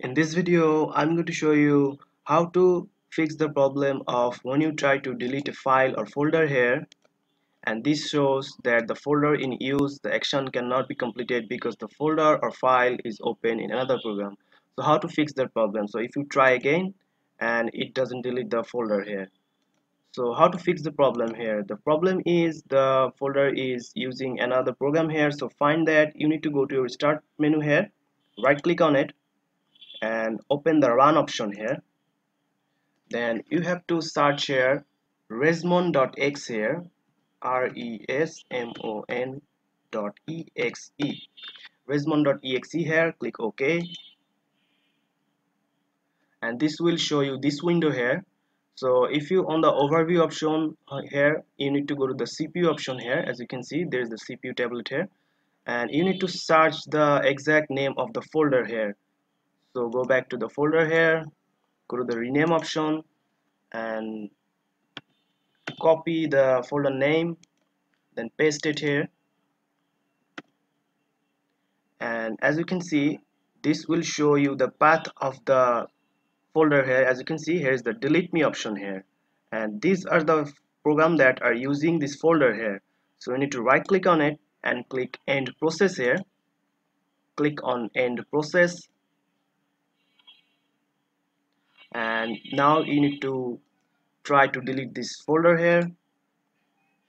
In this video, I'm going to show you how to fix the problem of when you try to delete a file or folder here, and this shows that the folder in use, the action cannot be completed because the folder or file is open in another program. So how to fix that problem? So if you try again and it doesn't delete the folder here. So how to fix the problem here? The problem is the folder is using another program here. So find that you need to go to your start menu here, right click on it, and open the run option here. Then you have to search here resmon.exe here, resmon.exe, resmon.exe here. Click OK, and this will show you this window here. So if you on the overview option here, you need to go to the CPU option here. As you can see, there is the CPU tablet here, and you need to search the exact name of the folder here. So go back to the folder here, go to the rename option and copy the folder name, then paste it here. And as you can see, this will show you the path of the folder here. As you can see, here is the delete me option here, and these are the programs that are using this folder here. So you need to right click on it and click end process here. Click on end process, and now you need to try to delete this folder here.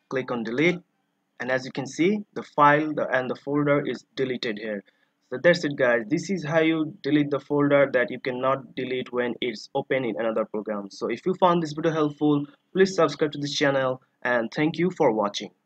Click on delete, and as you can see, the file and the folder is deleted here. So that's it, guys. This is how you delete the folder that you cannot delete when it's open in another program. So if you found this video helpful, please subscribe to this channel, and thank you for watching.